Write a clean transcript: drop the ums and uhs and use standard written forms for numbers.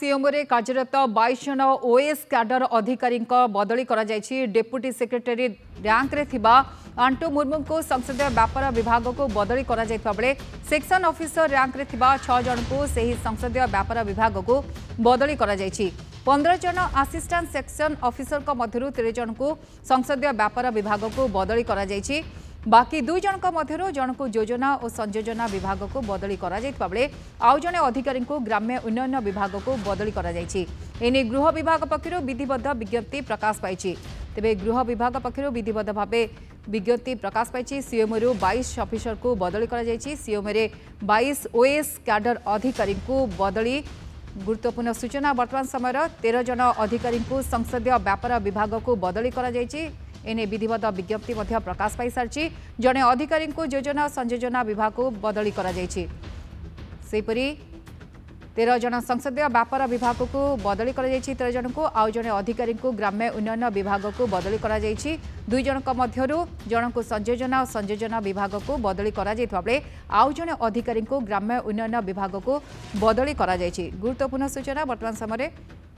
CMO रे कार्यरत 22 जन ओएस कैडर अधिकारी बदली करा जायछि। डेप्यूटी सेक्रेटरी रैंक रे थिबा आंटू मुर्मू को संसदीय व्यापार विभाग को बदली करा जायतबा बेले सेक्शन ऑफिसर रैंक रे थिबा 6 जन को सही संसदीय व्यापार विभाग को बदली करा जायछि। 15 जन असिस्टेंट सेक्शन ऑफिसर को मध्यरु 13 जन को संसदीय व्यापार विभाग को बदली करा जायछि। बाकी दुई जन मध्य जन को योजना और संयोजना विभाग को बदली बेले आउ जने अधिकारी को ग्राम्य उन्नयन विभाग को बदली एने गृह विभाग पक्षर विधिबद्ध विज्ञप्ति प्रकाश पाई। तेरे गृह विभाग पक्षर विधिबद्ध भाव विज्ञप्ति प्रकाश पाई। सीएमओ रु 22 अफिसर को बदली सीएमओ रे 22 ओएस कैडर अधिकारी को बदली। गुरुत्वपूर्ण सूचना वर्तमान समय 13 जन अधिकारी को संसदीय व्यापार विभाग को बदली एने विधिवत विज्ञप्ति प्रकाश पाई सारी। जड़े अधिकारी को योजना संयोजना विभाग को बदली सेपरी 13 जन संसदीय व्यापार विभाग को बदली 13 जन को आउ जड़े अधिकारी को ग्राम्य उन्नयन विभाग को बदली दुई जन मध्य जन को संयोजना और संयोजना विभाग को बदली बेले आउ जड़े अधिकारी को ग्राम्य उन्नयन विभाग को बदली। गुरुत्वपूर्ण सूचना वर्तमान समय